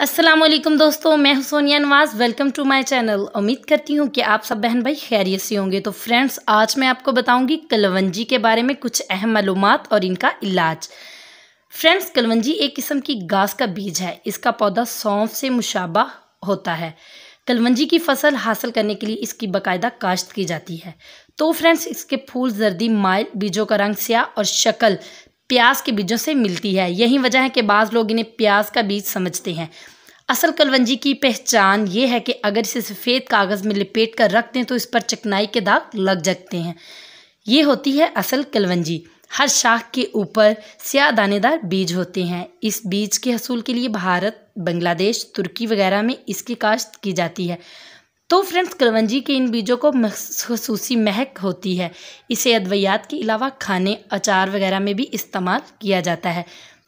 अस्सलामुअलैकुम दोस्तों, मैं हूं Sonia Nawaz. Welcome to my channel. उम्मीद करती हूं कि आप सब बहन भाई खैरियत से होंगे। तो फ्रेंड्स, आज मैं आपको बताऊंगी कलवंजी के बारे में कुछ अहम मालूमात और इनका इलाज। फ्रेंड्स, कलवंजी एक किस्म की घास का बीज है। इसका पौधा सौंफ से मुशाबा होता है। कलवंजी की फसल हासिल करने के लिए इसकी बाकायदा काश्त की जाती है। तो फ्रेंड्स, इसके फूल जर्दी माइल, बीजों का रंग स्याह और शक्ल प्याज के बीजों से मिलती है। यही वजह है कि बाज़ लोग इन्हें प्याज का बीज समझते हैं। असल कलवंजी की पहचान ये है कि अगर इसे सफ़ेद कागज़ में लपेट कर रख दें तो इस पर चिकनाई के दाग लग जाते हैं। ये होती है असल कलवंजी। हर शाख के ऊपर स्याह दानेदार बीज होते हैं। इस बीज के हसूल के लिए भारत, बांग्लादेश, तुर्की वगैरह में इसकी काश्त की जाती है। तो फ्रेंड्स, कलवंजी के इन बीजों को खसूसी महक होती है। इसे अद्वियात के अलावा खाने, अचार वगैरह में भी इस्तेमाल किया जाता है।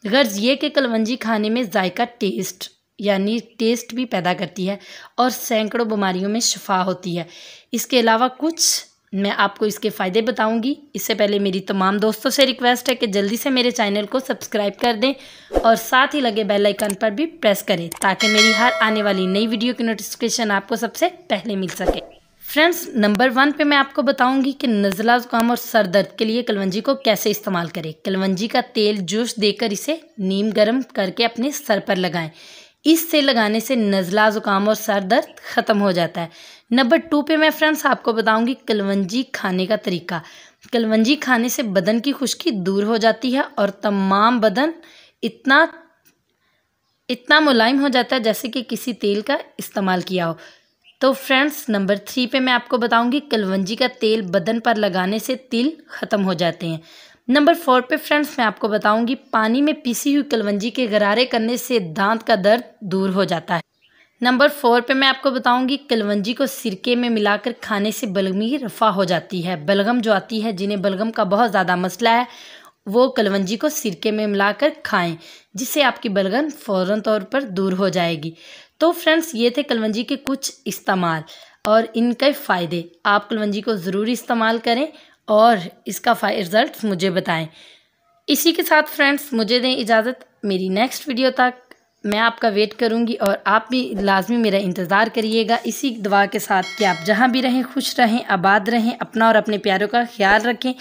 गर्ज ये कि कलवंजी खाने में जायका टेस्ट यानी टेस्ट भी पैदा करती है और सैकड़ों बीमारियों में शफा होती है। इसके अलावा कुछ मैं आपको इसके फ़ायदे बताऊंगी। इससे पहले मेरी तमाम दोस्तों से रिक्वेस्ट है कि जल्दी से मेरे चैनल को सब्सक्राइब कर दें और साथ ही लगे बेल आइकन पर भी प्रेस करें ताकि मेरी हर आने वाली नई वीडियो की नोटिफिकेशन आपको सबसे पहले मिल सके। फ्रेंड्स, नंबर 1 पे मैं आपको बताऊंगी कि नज़ला, जुकाम और सर दर्द के लिए कलवंजी को कैसे इस्तेमाल करें। कलवंजी का तेल जूस देकर इसे नीम गर्म करके अपने सर पर लगाएँ। इससे लगाने से नज़ला, जुकाम और सर दर्द ख़त्म हो जाता है। नंबर 2 पे मैं फ्रेंड्स आपको बताऊंगी कलवंजी खाने का तरीका। कलवंजी खाने से बदन की खुश्की दूर हो जाती है और तमाम बदन इतना मुलायम हो जाता है जैसे कि किसी तेल का इस्तेमाल किया हो। तो फ्रेंड्स, नंबर 3 पे मैं आपको बताऊंगी कलवंजी का तेल बदन पर लगाने से तिल ख़त्म हो जाते हैं। नंबर 4 पे फ्रेंड्स मैं आपको बताऊंगी पानी में पीसी हुई कलवंजी के गरारे करने से दांत का दर्द दूर हो जाता है। नंबर 4 पे मैं आपको बताऊंगी कलवंजी को सिरके में मिलाकर खाने से बलगमी रफ़ा हो जाती है। बलगम जो आती है, जिन्हें बलगम का बहुत ज़्यादा मसला है, वो कलवंजी को सिरके में मिलाकर खाएं जिससे आपकी बलगम फ़ौरन तौर पर दूर हो जाएगी। तो फ्रेंड्स, ये थे कलवंजी के कुछ इस्तेमाल और इनके फ़ायदे। आप कलवंजी को ज़रूर इस्तेमाल करें और इसका रिज़ल्ट मुझे बताएं। इसी के साथ फ्रेंड्स, मुझे दें इजाज़त। मेरी नेक्स्ट वीडियो तक मैं आपका वेट करूंगी और आप भी लाजमी मेरा इंतज़ार करिएगा। इसी दुआ के साथ कि आप जहां भी रहें खुश रहें, आबाद रहें, अपना और अपने प्यारों का ख्याल रखें।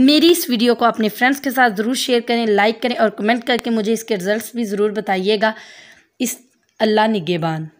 मेरी इस वीडियो को अपने फ्रेंड्स के साथ ज़रूर शेयर करें, लाइक करें और कमेंट करके मुझे इसके रिज़ल्ट भी ज़रूर बताइएगा। इस अल्लाह निगेबान।